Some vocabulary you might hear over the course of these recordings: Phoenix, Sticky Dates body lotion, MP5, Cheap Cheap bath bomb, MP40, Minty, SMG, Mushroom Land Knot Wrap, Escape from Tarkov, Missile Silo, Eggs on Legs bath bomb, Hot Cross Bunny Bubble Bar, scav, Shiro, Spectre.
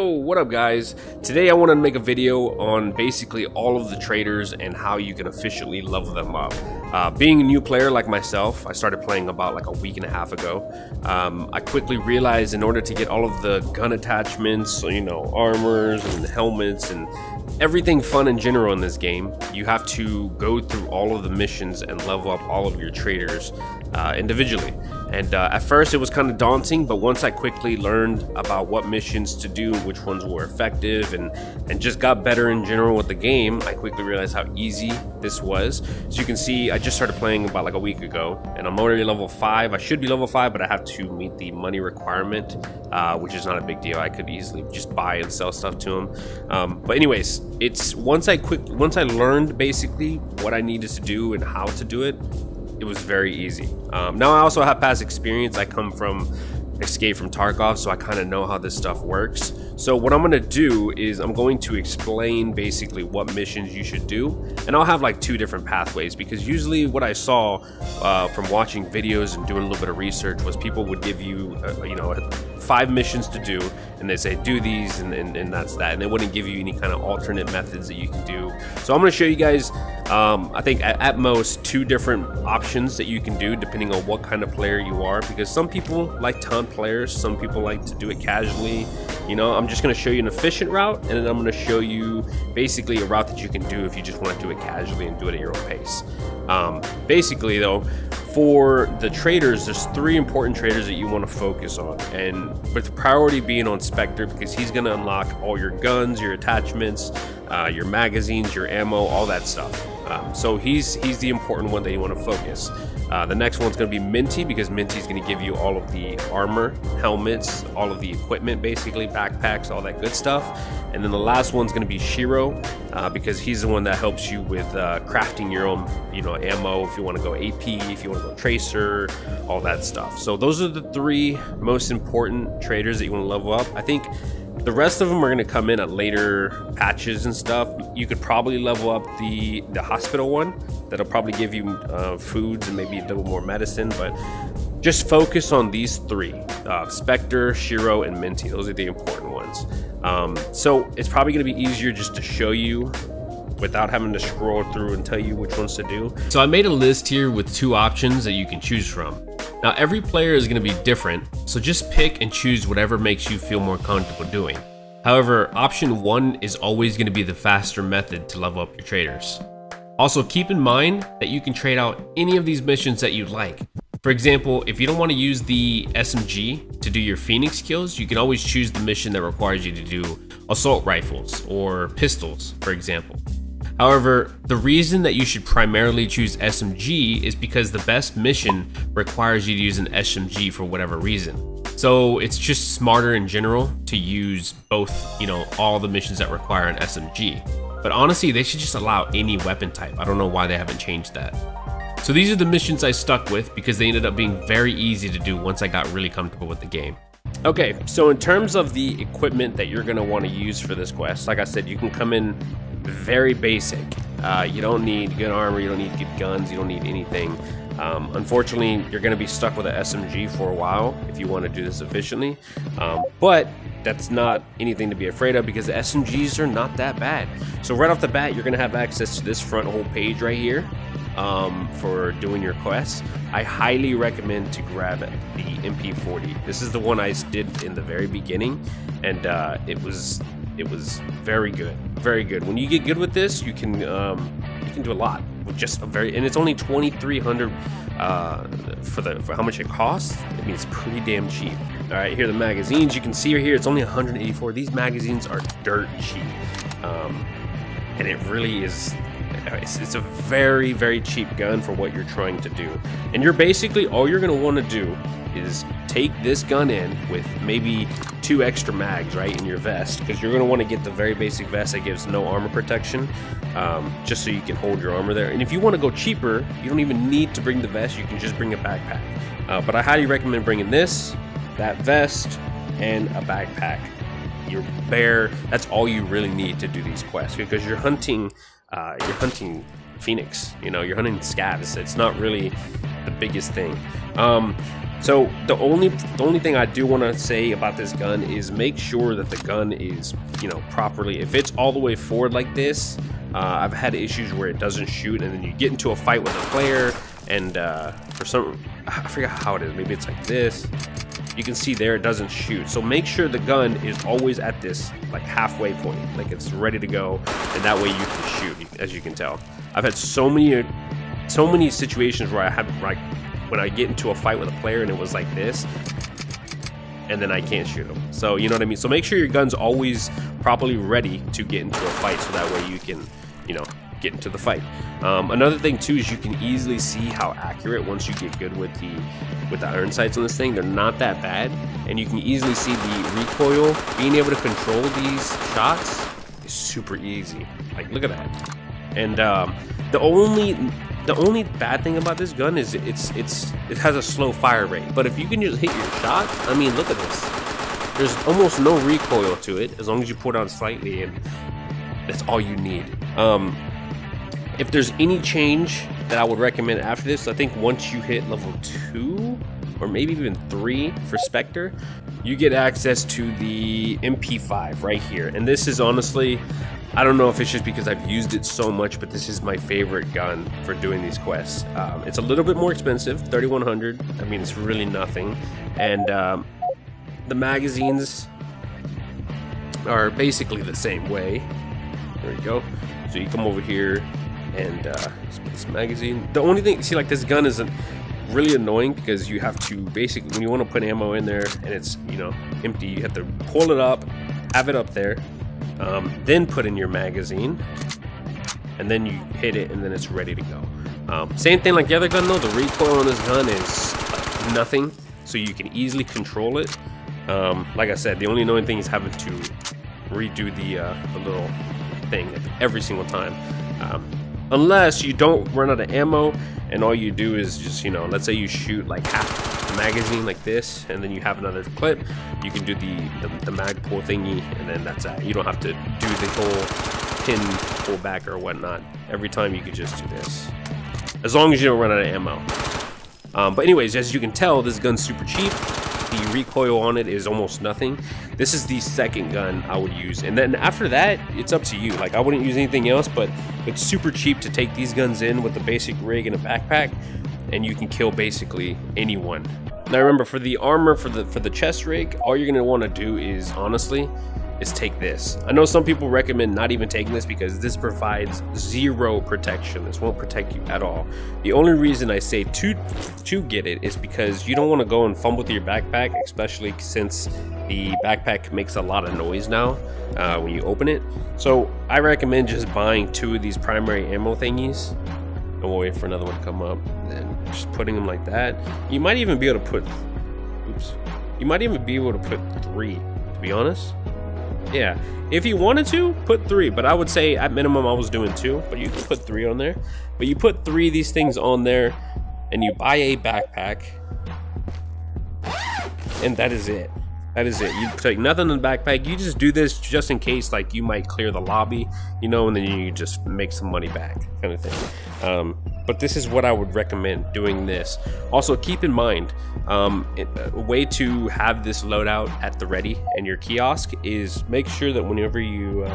Yo, what up guys? Today I want to make a video on basically all of the traders and how you can efficiently level them up. Being a new player like myself, I started playing about like a week and a half ago. I quickly realized in order to get all of the gun attachments, so you know, armors and helmets and everything fun in general in this game, you have to go through all of the missions and level up all of your traders individually. And at first it was kind of daunting, but once I quickly learned about what missions to do, which ones were effective, and just got better in general with the game, I quickly realized how easy this was. So you can see I just started playing about like a week ago, and I'm already level 5. I should be level 5, but I have to meet the money requirement, which is not a big deal. I could easily just buy and sell stuff to them. But anyways, it's once I learned basically what I needed to do and how to do it, it was very easy. Now I also have past experience. I come from Escape from Tarkov, so I kind of know how this stuff works. So what I'm gonna do is I'm going to explain basically what missions you should do, and I'll have like two different pathways, because usually what I saw from watching videos and doing a little bit of research was people would give you you know, 5 missions to do, and they say do these and that's that, and they wouldn't give you any kind of alternate methods that you can do. So I'm gonna show you guys I think at most 2 different options that you can do depending on what kind of player you are, because some people like to hunt players, some people like to do it casually. You know, I'm just going to show you an efficient route, and then I'm going to show you basically a route that you can do if you just want to do it casually and do it at your own pace. Basically though, for the traders, there's 3 important traders that you want to focus on, and with priority being on Spectre, because he's going to unlock all your guns, your attachments, your magazines, your ammo, all that stuff. So he's the important one that you want to focus. The next one's going to be Minty, because Minty's going to give you all of the armor, helmets, all of the equipment, basically backpacks, all that good stuff. And then the last one's going to be Shiro, because he's the one that helps you with crafting your own, you know, ammo, if you want to go AP, if you want to go tracer, all that stuff. So those are the 3 most important traders that you want to level up. I think the rest of them are going to come in at later patches and stuff. You could probably level up the hospital one. That'll probably give you foods and maybe a little more medicine, but just focus on these 3. Spectre, Shiro, and Minty. Those are the important ones. So it's probably going to be easier just to show you without having to scroll through and tell you which ones to do. So I made a list here with 2 options that you can choose from. Now every player is going to be different, so just pick and choose whatever makes you feel more comfortable doing. However, option 1 is always going to be the faster method to level up your traders. Also keep in mind that you can trade out any of these missions that you like. For example, if you don't want to use the SMG to do your Phoenix kills, you can always choose the mission that requires you to do assault rifles or pistols, for example. However, the reason that you should primarily choose SMG is because the best mission requires you to use an SMG for whatever reason. So it's just smarter in general to use both, you know, all the missions that require an SMG. But honestly, they should just allow any weapon type. I don't know why they haven't changed that. So these are the missions I stuck with because they ended up being very easy to do once I got really comfortable with the game. Okay, so in terms of the equipment that you're going to want to use for this quest, like I said, you can come in very basic. You don't need good armor, you don't need good guns, you don't need anything. Unfortunately, you're going to be stuck with an SMG for a while if you want to do this efficiently. But that's not anything to be afraid of, because the SMGs are not that bad. So right off the bat, you're going to have access to this front whole page right here for doing your quests. I highly recommend to grab the MP40. This is the one I did in the very beginning, and it was very good, very good. When you get good with this, you can do a lot with just a very, and it's only 2,300 for how much it costs. I mean, it's pretty damn cheap. All right, here are the magazines. You can see right here, it's only 184. These magazines are dirt cheap, and it really is. It's a very, very cheap gun for what you're trying to do. And you're basically, all you're going to want to do is take this gun in with maybe 2 extra mags, right, in your vest, because you're going to want to get the very basic vest that gives no armor protection, just so you can hold your armor there. And if you want to go cheaper, you don't even need to bring the vest. You can just bring a backpack. But I highly recommend bringing this, that vest, and a backpack. Your bear, that's all you really need to do these quests, because you're hunting Phoenix, you know, you're hunting scavs. It's not really the biggest thing. So the only thing I do want to say about this gun is make sure that the gun is, you know, properly. If it's all the way forward like this, I've had issues where it doesn't shoot, and then you get into a fight with a player, and for some, I forget how it is. Maybe it's like this. You can see there it doesn't shoot. So make sure the gun is always at this like halfway point, like it's ready to go, and that way you can shoot. As you can tell, I've had so many situations where I have like, when I get into a fight with a player and it was like this, and then I can't shoot them. So you know what I mean? So make sure your gun's always properly ready to get into a fight, so that way you can, you know, get into the fight. Another thing too is you can easily see how accurate, once you get good with the iron sights on this thing, they're not that bad, and you can easily see the recoil. Being able to control these shots is super easy. Like, look at that. And the only bad thing about this gun is it has a slow fire rate. But if you can just hit your shot, I mean, look at this. There's almost no recoil to it, as long as you pull down slightly, and that's all you need. If there's any change that I would recommend after this, I think once you hit level 2 or maybe even 3 for Spectre, you get access to the MP5 right here. And this is honestly, I don't know if it's just because I've used it so much, but this is my favorite gun for doing these quests. It's a little bit more expensive, 3100. I mean, it's really nothing. And the magazines are basically the same way. There we go. So you come over here, and this magazine, the only thing, see, like, this gun isn't really annoying, because you have to basically, when you want to put ammo in there and it's, you know, empty, you have to pull it up, have it up there, then put in your magazine, and then you hit it, and then it's ready to go. Same thing like the other gun though, the recoil on this gun is like nothing, so you can easily control it. Like I said, the only annoying thing is having to redo the little thing every single time. Unless you don't run out of ammo, and all you do is just, you know, let's say you shoot like half the magazine like this, and then you have another clip, you can do the mag pull thingy, and then that's that. You don't have to do the whole pin pull back or whatnot. Every time you could just do this, as long as you don't run out of ammo. But anyways, as you can tell, this gun's super cheap. The recoil on it is almost nothing. This is the second gun I would use, and then after that, it's up to you. Like, I wouldn't use anything else, but it's super cheap to take these guns in with a basic rig and a backpack, and you can kill basically anyone. Now remember, for the armor, for the chest rig, all you're gonna want to do is, honestly, is take this. I know some people recommend not even taking this, because this provides zero protection. This won't protect you at all. The only reason I say to get it is because you don't want to go and fumble through your backpack, especially since the backpack makes a lot of noise now when you open it. So I recommend just buying 2 of these primary ammo thingies, and we'll wait for another one to come up, and just putting them like that. You might even be able to put, oops, you might even be able to put 3, to be honest. Yeah, if you wanted to put 3, but I would say at minimum I was doing 2, but you can put 3 on there. But you put 3 of these things on there, and you buy a backpack, and that is it. That is it. You take nothing in the backpack. You just do this just in case, like, you might clear the lobby, you know, and then you just make some money back, kind of thing. But this is what I would recommend doing this. Also, keep in mind, a way to have this loadout at the ready in your kiosk is make sure that whenever you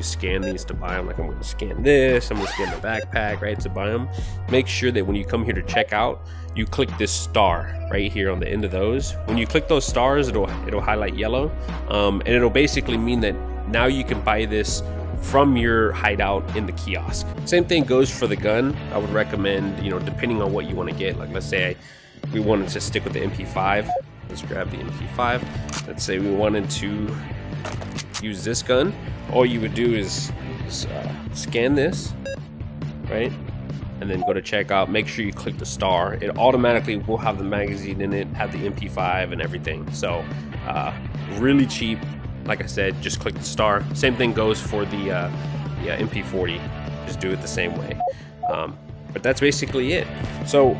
scan these to buy them, like, I'm going to scan this, I'm going to scan the backpack, right, to buy them, make sure that when you come here to check out, you click this star right here on the end of those. When you click those stars, it'll highlight yellow, and it'll basically mean that now you can buy this from your hideout in the kiosk. Same thing goes for the gun. I would recommend, you know, depending on what you want to get, like, let's say we wanted to stick with the MP5. Let's grab the MP5. Let's say we wanted to use this gun. All you would do is scan this, right? And then go to checkout. Make sure you click the star. It automatically will have the magazine in it, have the MP5 and everything. So really cheap. Like I said, just click the star. Same thing goes for the MP40. Just do it the same way. But that's basically it. So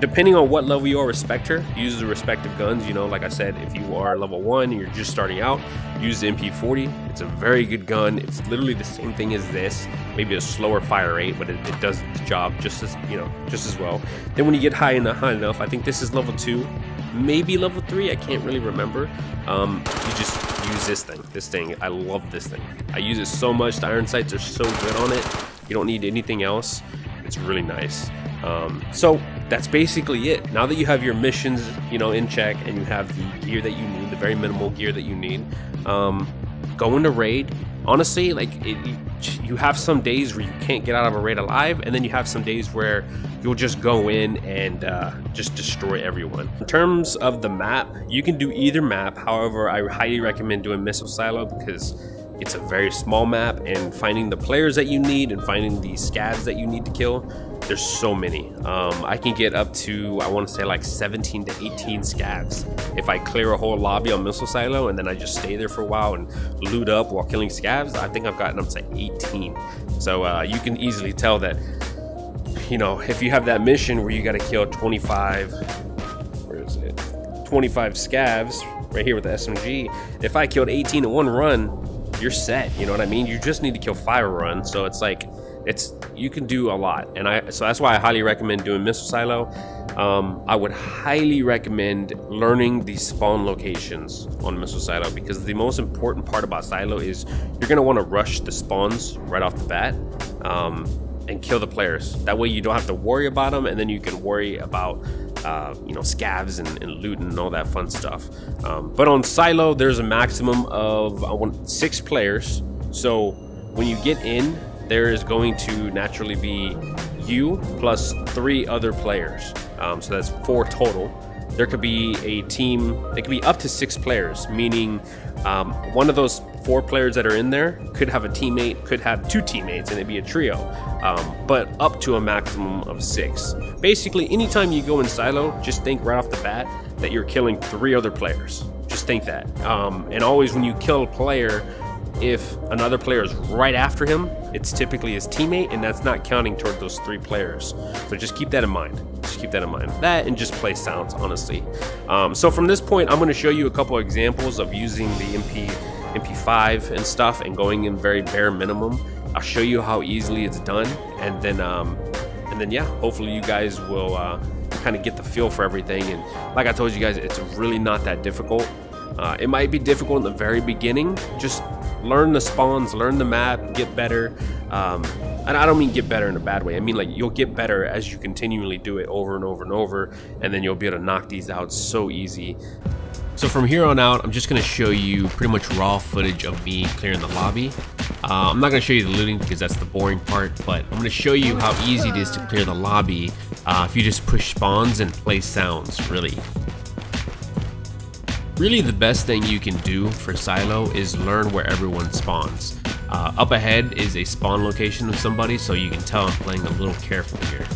Depending on what level you are with Spectre, use the respective guns. You know, like I said, if you are level 1 and you're just starting out, use the MP40. It's a very good gun. It's literally the same thing as this, maybe a slower fire rate, but it does the job just as, you know, just as well. Then when you get high enough, I think this is level 2, maybe level 3, I can't really remember. You just use this thing. I love this thing. I use it so much. The iron sights are so good on it. You don't need anything else. It's really nice. So that's basically it. Now that you have your missions, you know, in check, and you have the gear that you need, the very minimal gear that you need, go into raid. Honestly, like, you have some days where you can't get out of a raid alive, and then you have some days where you'll just go in and just destroy everyone. In terms of the map, you can do either map. However, I highly recommend doing Missile Silo because it's a very small map, and finding the players that you need and finding the scavs that you need to kill, there's so many. I can get up to, I want to say, like 17 to 18 scavs if I clear a whole lobby on Missile Silo, and then I just stay there for a while and loot up while killing scavs. I think I've gotten up to 18. So you can easily tell that, you know, if you have that mission where you got to kill 25 scavs right here with the SMG, if I killed 18 in one run, you're set. You know what I mean? You just need to kill 5 runs. So it's like, you can do a lot. And so that's why I highly recommend doing Missile Silo. I would highly recommend learning the spawn locations on Missile Silo, because the most important part about Silo is you're going to want to rush the spawns right off the bat, and kill the players. That way you don't have to worry about them, and then you can worry about you know, scavs and looting and all that fun stuff. But on Silo, there's a maximum of 6 players. So when you get in, there is going to naturally be you plus 3 other players. So that's 4 total. There could be a team, it could be up to 6 players, meaning one of those 4 players that are in there could have a teammate, could have 2 teammates, and it'd be a trio, but up to a maximum of 6. Basically, anytime you go in Silo, just think right off the bat that you're killing 3 other players. Just think that. And always when you kill a player, if another player is right after him, it's typically his teammate, and that's not counting toward those 3 players. So just keep that in mind. Just keep that in mind. That, and just play sounds, honestly. So from this point, I'm going to show you a couple examples of using the MP5 and stuff, and going in very bare minimum. I'll show you how easily it's done, and then yeah, hopefully you guys will kind of get the feel for everything. And like I told you guys, it's really not that difficult. It might be difficult in the very beginning. Just learn the spawns, learn the map, get better. And I don't mean get better in a bad way. I mean, like, you'll get better as you continually do it over and over and over, and then you'll be able to knock these out so easy. So from here on out, I'm just going to show you pretty much raw footage of me clearing the lobby. I'm not going to show you the looting because that's the boring part, but I'm going to show you how easy it is to clear the lobby if you just push spawns and play sounds, really. Really, the best thing you can do for Silo is learn where everyone spawns. Up ahead is a spawn location of somebody, so you can tell I'm playing a little careful here.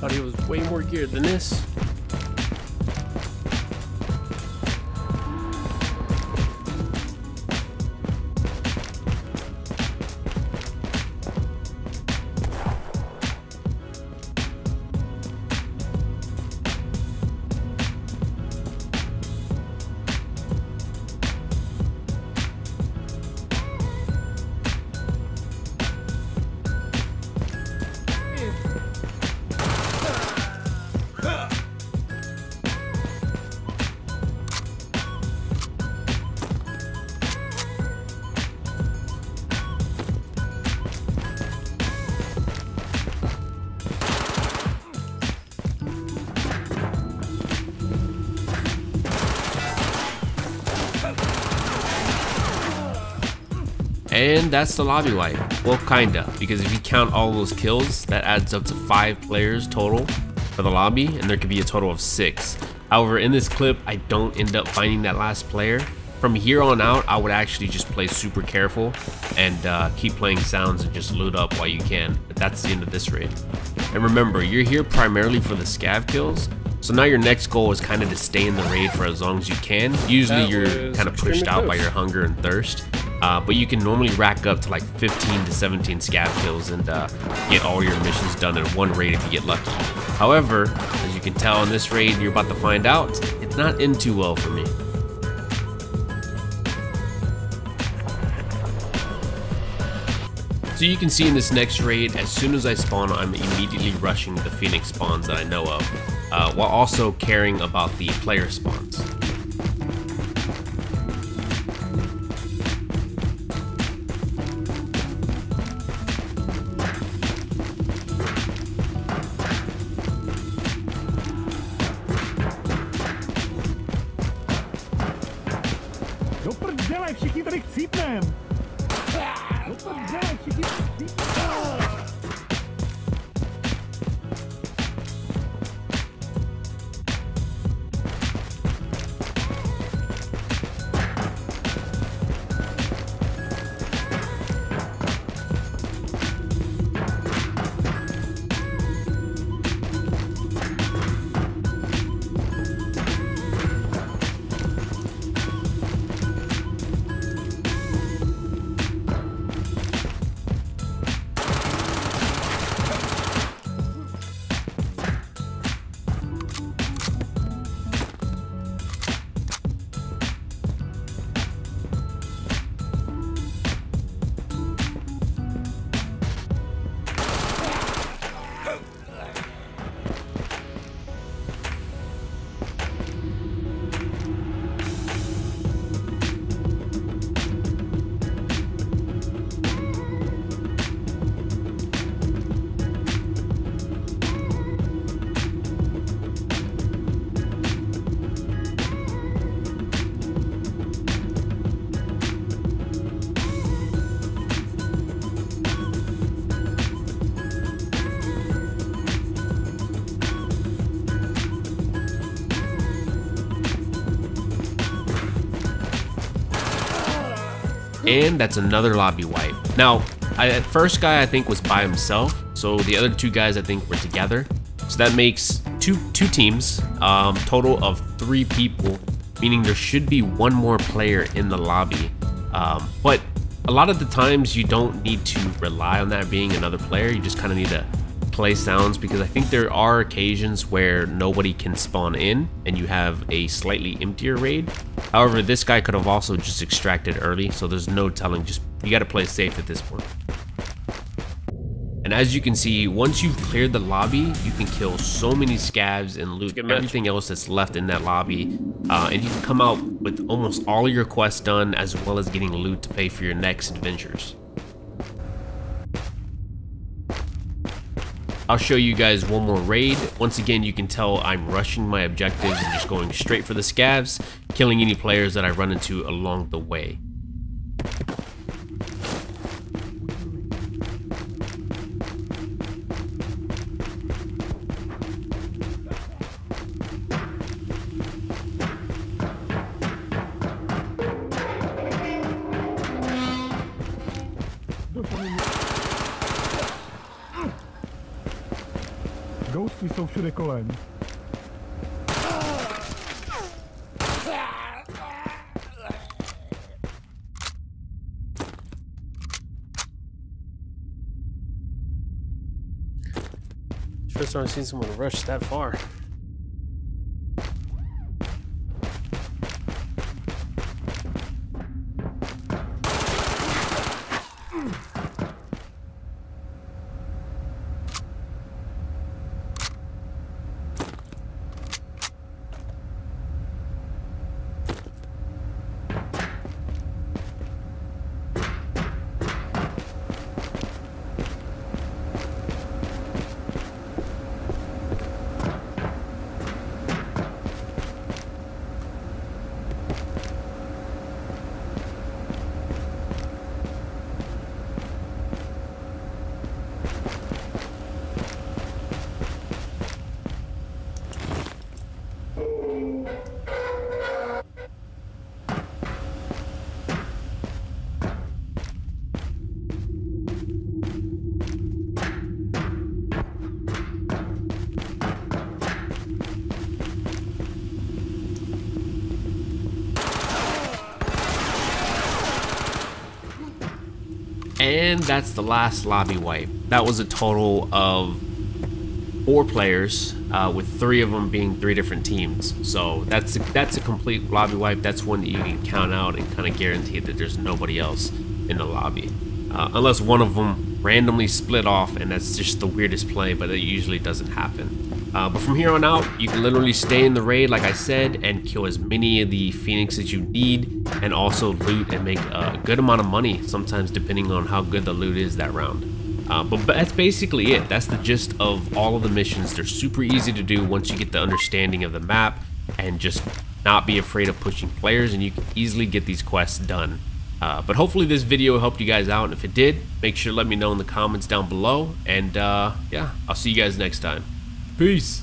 Thought he was way more geared than this. And that's the lobby wipe. Well, kinda, because if you count all those kills, that adds up to 5 players total for the lobby, and there could be a total of 6. However, in this clip, I don't end up finding that last player. From here on out, I would actually just play super careful and keep playing sounds and just loot up while you can. But that's the end of this raid. And remember, you're here primarily for the scav kills, so now your next goal is kind of to stay in the raid for as long as you can. Usually you're kind of pushed out by your hunger and thirst, but you can normally rack up to like 15 to 17 scav kills and get all your missions done in one raid if you get lucky. However, as you can tell in this raid, you're about to find out, it's not in too well for me. So you can see in this next raid, as soon as I spawn, I'm immediately rushing the Phoenix spawns that I know of, while also caring about the player spawns. And that's another lobby wipe. Now, that first guy I think was by himself, so the other two guys I think were together. So that makes two teams, total of 3 people, meaning there should be 1 more player in the lobby. But a lot of the times you don't need to rely on that being another player, you just kind of need to play sounds, because I think there are occasions where nobody can spawn in and you have a slightly emptier raid. However, this guy could have also just extracted early, so there's no telling. Just you got to play safe at this point. And as you can see, once you've cleared the lobby, you can kill so many scavs and loot everything else that's left in that lobby, and you can come out with almost all your quests done, as well as getting loot to pay for your next adventures. I'll show you guys one more raid. Once again, you can tell I'm rushing my objectives and just going straight for the scavs, killing any players that I run into along the way. Ghosty jsou všude kolem. First time I've seen someone rush that far. And that's the last lobby wipe. That was a total of 4 players, with 3 of them being 3 different teams. So that's a complete lobby wipe. That's one that you can count out and kind of guarantee that there's nobody else in the lobby. Unless one of them randomly split off, and that's just the weirdest play, but it usually doesn't happen. But from here on out, you can literally stay in the raid, like I said, and kill as many of the Phoenix as you need, and also loot and make a good amount of money, sometimes depending on how good the loot is that round. But that's basically it. That's the gist of all of the missions. They're super easy to do once you get the understanding of the map, and just not be afraid of pushing players, and you can easily get these quests done. But hopefully this video helped you guys out, and if it did, make sure to let me know in the comments down below, and yeah, I'll see you guys next time. Peace!